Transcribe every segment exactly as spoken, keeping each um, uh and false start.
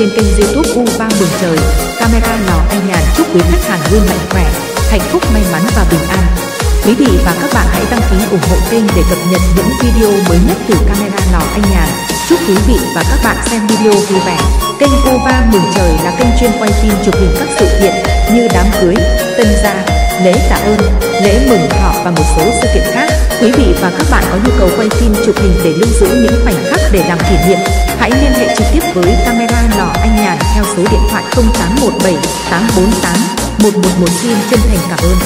trên kênh YouTube U Va Mường Trời. Camera Lò Anh Nhàn chúc quý khách hàng luôn mạnh khỏe, hạnh phúc, may mắn và bình an. Quý vị và các bạn hãy đăng ký ủng hộ kênh để cập nhật những video mới nhất từ Camera Lò Anh Nhàn. Chúc quý vị và các bạn xem video vui vẻ. Kênh U Va Mường Trời là kênh chuyên quay phim chụp hình các sự kiện như đám cưới, tân gia, lễ tạ ơn, lễ mừng thọ và một số sự kiện khác. Quý vị và các bạn có nhu cầu quay phim chụp hình để lưu giữ những khoảnh khắc để làm kỷ niệm, hãy liên hệ trực tiếp với Camera Lò Anh Nhàn theo số điện thoại không tám một bảy tám bốn tám một một một. Xin chân thành cảm ơn.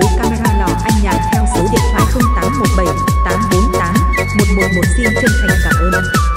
với camera lò anh nhạc theo số điện thoại không tám một bảy tám bốn tám một một một. Xin chân thành cảm ơn.